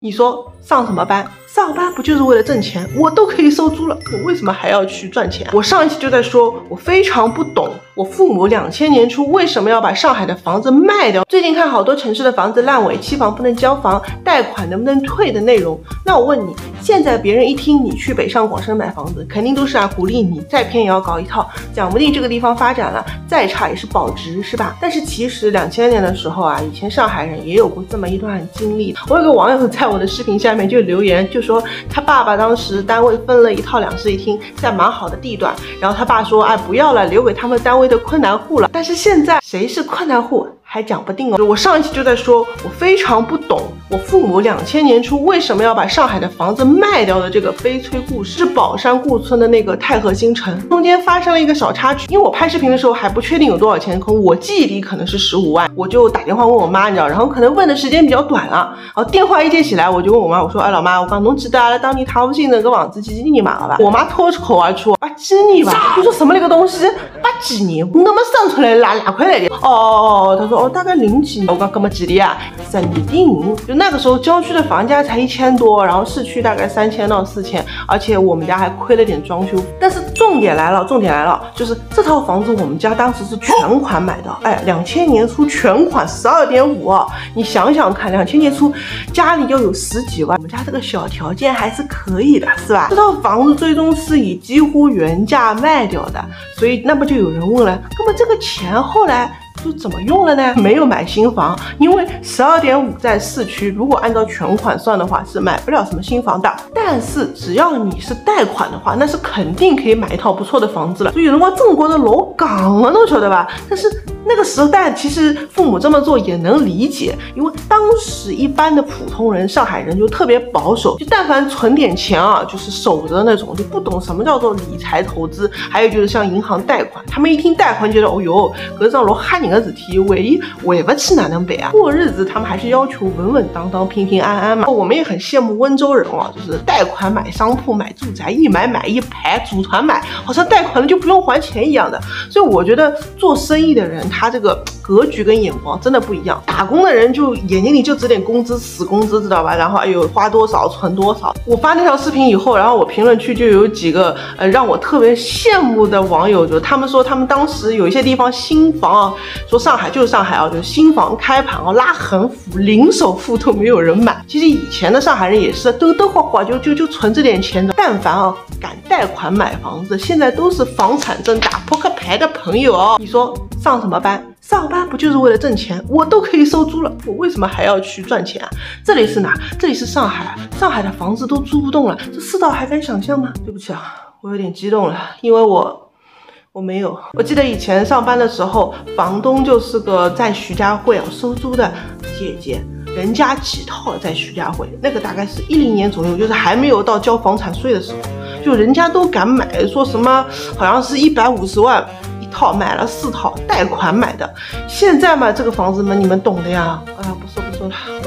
你说上什么班？上班不就是为了挣钱？我都可以收租了，我为什么还要去赚钱啊？我上一期就在说，我非常不懂，我父母2000年初为什么要把上海的房子卖掉？最近看好多城市的房子烂尾，期房不能交房，贷款能不能退的内容。那我问你，现在别人一听你去北上广深买房子，肯定都是啊鼓励你再偏也要搞一套，讲不定这个地方发展了，再差也是保值，是吧？但是其实2000年的时候啊，以前上海人也有过这么一段经历。我有个网友在我的视频下面就留言，就说他爸爸当时单位分了一套2室1厅，在蛮好的地段，然后他爸说，哎，不要了，留给他们单位的困难户了。但是现在谁是困难户还讲不定哦。我上一期就在说，我非常不懂，我父母2000年初为什么要把上海的房子卖掉的这个悲催故事，是宝山顾村的那个太和新城，中间发生了一个小插曲。因为我拍视频的时候还不确定有多少钱，可我记忆里可能是15万，我就打电话问我妈，你知道，然后可能问的时间比较短了，然后电话一接起来，我就问我妈，我说，哎，老妈，我讲侬记得阿拉当年太和新城搿房子几几年买个伐？我妈脱口而出，87年吧。我说什么那个东西，87年？侬能不能算出来哪块来的？哦，她说。哦，大概0几年，我讲搿么几年啊？15年，就那个时候郊区的房价才1000多，然后市区大概3000到4000，而且我们家还亏了点装修。但是重点来了，就是这套房子我们家当时是全款买的，哎，2000年初全款12.5，你想想看，2000年初家里要有10几万，我们家这个小条件还是可以的，是吧？这套房子最终是以几乎原价卖掉的，所以那么就有人问了，那么这个钱后来就怎么用了呢？没有买新房，因为12.5在市区，如果按照全款算的话，是买不了什么新房的。但是只要你是贷款的话，那是肯定可以买一套不错的房子了。所以有人讲中国的老港啊，侬晓得吧？但是那个时代其实父母这么做也能理解，因为当时一般的普通人，上海人就特别保守，就但凡存点钱啊，就是守着那种，就不懂什么叫做理财投资。还有就是像银行贷款，他们一听贷款觉得，哦哟，搿桩老吓人个事体，还不起哪能办啊？过日子他们还是要求稳稳当当、平平安安嘛。我们也很羡慕温州人啊，就是贷款买商铺、买住宅，一买买一排，组团买，好像贷款了就不用还钱一样的。所以我觉得做生意的人，他这个格局跟眼光真的不一样。打工的人就眼睛里就只点工资，死工资，知道吧？然后哎呦，花多少存多少。我发那条视频以后，然后我评论区就有几个让我特别羡慕的网友，就他们说他们当时有一些地方新房啊，说上海就是上海啊，就新房开盘啊拉横幅，零首付都没有人买。其实以前的上海人也是抖抖晃晃就存这点钱的，但凡啊敢贷款买房子，现在都是房产证打扑克牌的朋友哦。你说上什么班？上班不就是为了挣钱？我都可以收租了，我为什么还要去赚钱啊？这里是哪？这里是上海，上海的房子都租不动了，这世道还敢想象吗？对不起啊，我有点激动了，因为我没有。我记得以前上班的时候，房东就是个在徐家汇啊收租的姐姐。人家几套在徐家汇，那个大概是10年左右，就是还没有到交房产税的时候，就人家都敢买，说什么好像是150万一套，买了4套，贷款买的。现在嘛，这个房子嘛，你们懂的呀。哎呀，不说了。